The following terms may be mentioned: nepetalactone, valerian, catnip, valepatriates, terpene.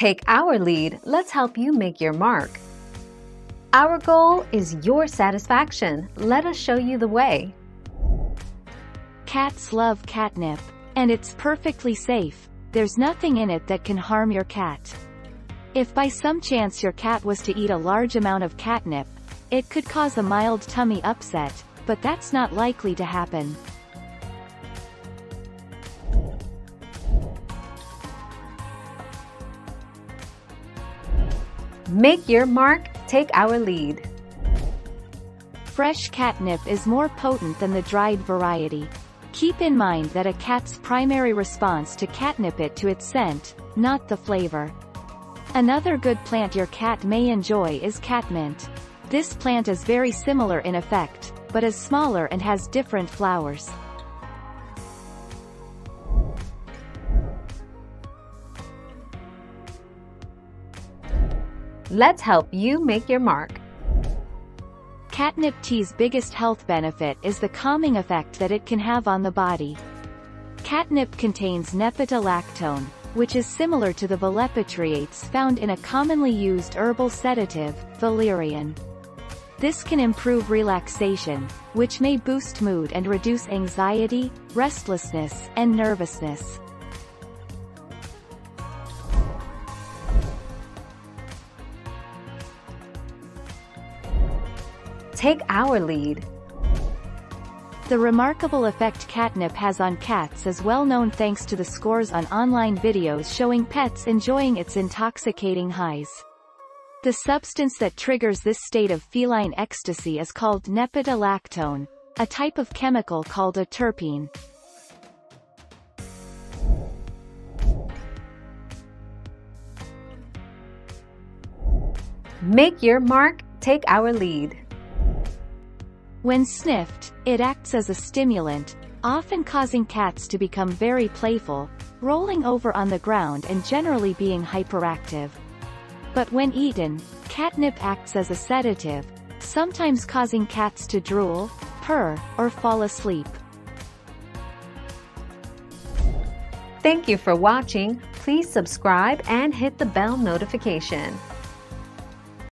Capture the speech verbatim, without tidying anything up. Take our lead, let's help you make your mark. Our goal is your satisfaction. Let us show you the way. Cats love catnip, and it's perfectly safe. There's nothing in it that can harm your cat. If by some chance your cat was to eat a large amount of catnip, it could cause a mild tummy upset, but that's not likely to happen. Make your mark, take our lead. Fresh catnip is more potent than the dried variety. Keep in mind that a cat's primary response to catnip is to its scent, not the flavor. Another good plant your cat may enjoy is catmint. This plant is very similar in effect, but is smaller and has different flowers. Let's help you make your mark. Catnip tea's biggest health benefit is the calming effect that it can have on the body. Catnip contains nepetalactone, which is similar to the valepatriates found in a commonly used herbal sedative, valerian. This can improve relaxation, which may boost mood and reduce anxiety, restlessness, and nervousness. Take our lead. The remarkable effect catnip has on cats is well known thanks to the scores on online videos showing pets enjoying its intoxicating highs. The substance that triggers this state of feline ecstasy is called nepetalactone, a type of chemical called a terpene. Make your mark, take our lead. When sniffed, it acts as a stimulant, often causing cats to become very playful, rolling over on the ground and generally being hyperactive. But when eaten, catnip acts as a sedative, sometimes causing cats to drool, purr, or fall asleep. Thank you for watching. Please subscribe and hit the bell notification.